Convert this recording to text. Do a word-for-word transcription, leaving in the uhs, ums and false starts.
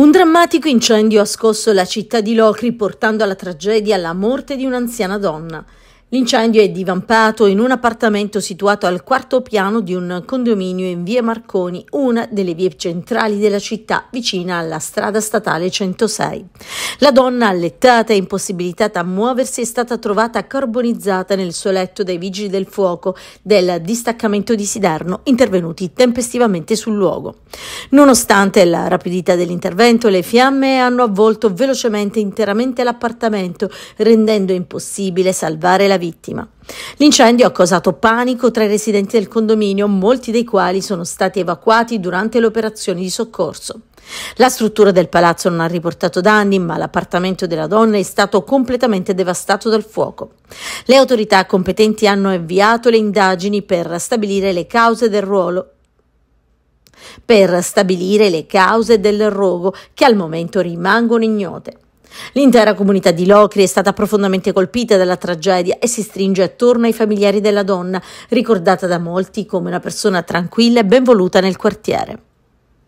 Un drammatico incendio ha scosso la città di Locri, portando alla tragedia la morte di un'anziana donna. L'incendio è divampato in un appartamento situato al quarto piano di un condominio in via Marconi, una delle vie centrali della città, vicina alla strada statale centosei. La donna, allettata e impossibilitata a muoversi, è stata trovata carbonizzata nel suo letto dai vigili del fuoco del distaccamento di Siderno, intervenuti tempestivamente sul luogo. Nonostante la rapidità dell'intervento, le fiamme hanno avvolto velocemente interamente l'appartamento, rendendo impossibile salvare la vittima. L'incendio ha causato panico tra i residenti del condominio, molti dei quali sono stati evacuati durante le operazioni di soccorso. La struttura del palazzo non ha riportato danni, ma l'appartamento della donna è stato completamente devastato dal fuoco. Le autorità competenti hanno avviato le indagini per stabilire le cause del ruolo per stabilire le cause del rogo, che al momento rimangono ignote. L'intera comunità di Locri è stata profondamente colpita dalla tragedia e si stringe attorno ai familiari della donna, ricordata da molti come una persona tranquilla e benvoluta nel quartiere.